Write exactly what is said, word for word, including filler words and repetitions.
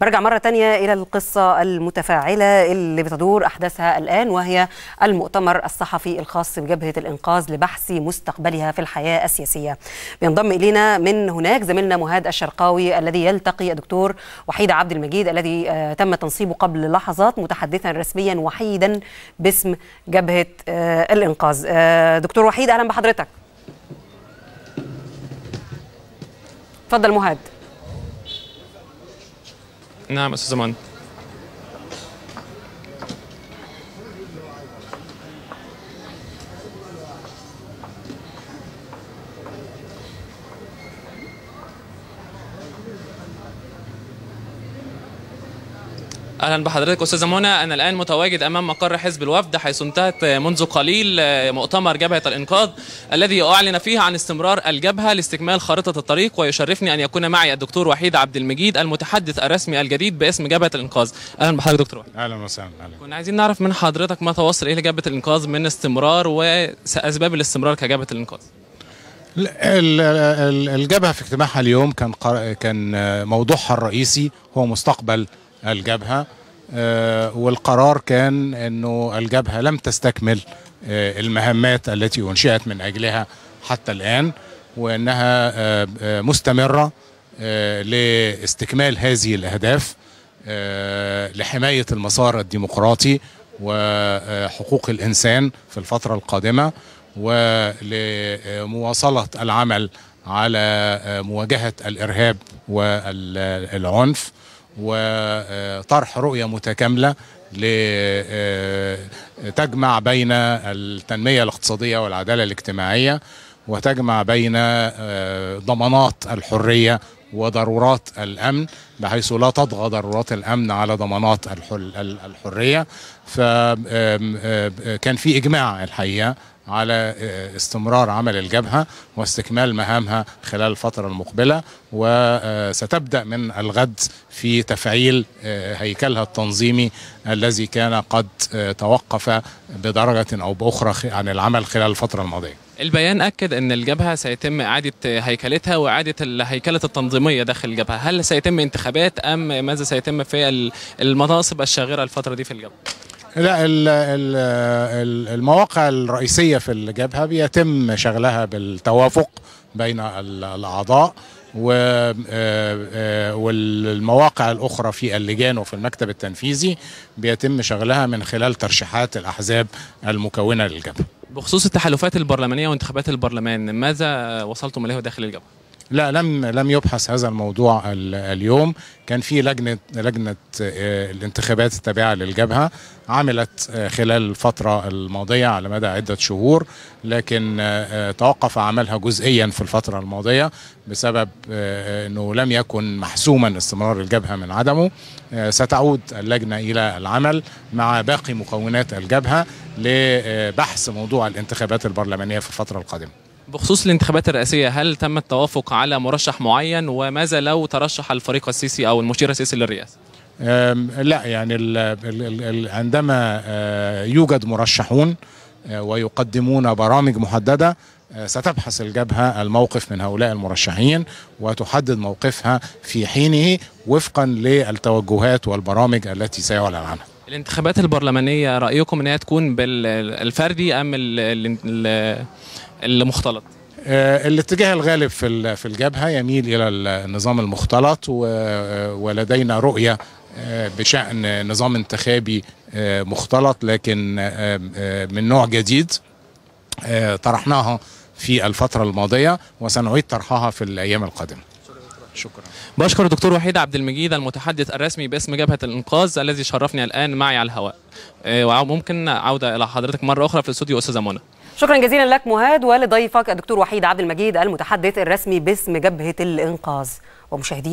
برجع مرة تانية إلى القصة المتفاعلة اللي بتدور أحداثها الآن، وهي المؤتمر الصحفي الخاص بجبهة الإنقاذ لبحث مستقبلها في الحياة السياسية. بينضم إلينا من هناك زميلنا مهاد الشرقاوي الذي يلتقي الدكتور وحيد عبد المجيد الذي تم تنصيبه قبل لحظات متحدثا رسميا وحيدا باسم جبهة الإنقاذ. دكتور وحيد، أهلا بحضرتك. اتفضل مهاد. نعم أستاذ منى. اهلا بحضرتك استاذه منى. انا الان متواجد امام مقر حزب الوفد، حيث انتهت منذ قليل مؤتمر جبهه الانقاذ الذي اعلن فيه عن استمرار الجبهه لاستكمال خارطه الطريق، ويشرفني ان يكون معي الدكتور وحيد عبد المجيد المتحدث الرسمي الجديد باسم جبهه الانقاذ. اهلا بحضرتك دكتور وحيد. اهلا وسهلا. كنا عايزين نعرف من حضرتك ما توصل اليه جبهه الانقاذ من استمرار واسباب الاستمرار كجبهه الانقاذ. الجبهه في اجتماعها اليوم كان كان موضوعها الرئيسي هو مستقبل الجبهة، والقرار كان أنه الجبهة لم تستكمل المهمات التي أنشئت من أجلها حتى الآن، وأنها مستمرة لاستكمال هذه الأهداف لحماية المسار الديمقراطي وحقوق الإنسان في الفترة القادمة، ولمواصلة العمل على مواجهة الإرهاب والعنف، وطرح رؤية متكاملة لتجمع بين التنمية الاقتصادية والعدالة الاجتماعية، وتجمع بين ضمانات الحرية وضرورات الأمن، بحيث لا تطغى ضرورات الأمن على ضمانات الحرية. فكان في إجماع الحقيقة على استمرار عمل الجبهة واستكمال مهامها خلال الفترة المقبلة، وستبدأ من الغد في تفعيل هيكلها التنظيمي الذي كان قد توقف بدرجة أو بأخرى عن العمل خلال الفترة الماضية. البيان أكد أن الجبهة سيتم إعادة هيكلتها وإعادة الهيكلة التنظيمية داخل الجبهة. هل سيتم انتخابات أم ماذا سيتم في المناصب الشاغرة الفترة دي في الجبهة؟ لا، المواقع الرئيسية في الجبهة بيتم شغلها بالتوافق بين الأعضاء، والمواقع الأخرى في اللجان وفي المكتب التنفيذي بيتم شغلها من خلال ترشيحات الأحزاب المكونة للجبهة. بخصوص التحالفات البرلمانية وانتخابات البرلمان، ماذا وصلتم إليه داخل الجبهة؟ لا، لم لم يبحث هذا الموضوع اليوم. كان في لجنه لجنه الانتخابات التابعه للجبهه عملت خلال الفتره الماضيه على مدى عده شهور، لكن توقف عملها جزئيا في الفتره الماضيه بسبب انه لم يكن محسوما استمرار الجبهه من عدمه. ستعود اللجنه الى العمل مع باقي مكونات الجبهه لبحث موضوع الانتخابات البرلمانيه في الفتره القادمه. بخصوص الانتخابات الرئاسية، هل تم التوافق على مرشح معين؟ وماذا لو ترشح الفريق السيسي أو المشير السيسي للرئاسة؟ لا، يعني ال ال ال عندما يوجد مرشحون ويقدمون برامج محددة، ستبحث الجبهة الموقف من هؤلاء المرشحين وتحدد موقفها في حينه وفقا للتوجهات والبرامج التي سيعلن عنها. الانتخابات البرلمانية رأيكم أنها تكون بالفردي أم ال المختلط؟ الاتجاه الغالب في في الجبهة يميل إلى النظام المختلط، ولدينا رؤية بشأن نظام انتخابي مختلط لكن من نوع جديد طرحناها في الفترة الماضية وسنعيد طرحها في الأيام القادمة. شكرا. بشكر الدكتور وحيد عبد المجيد المتحدث الرسمي باسم جبهة الإنقاذ الذي شرفني الآن معي على الهواء، وممكن عودة إلى حضرتك مرة أخرى في الاستوديو أستاذة منى. شكرا جزيلا لك مهاد ولضيفك الدكتور وحيد عبد المجيد المتحدث الرسمي باسم جبهة الإنقاذ. ومشاهدينا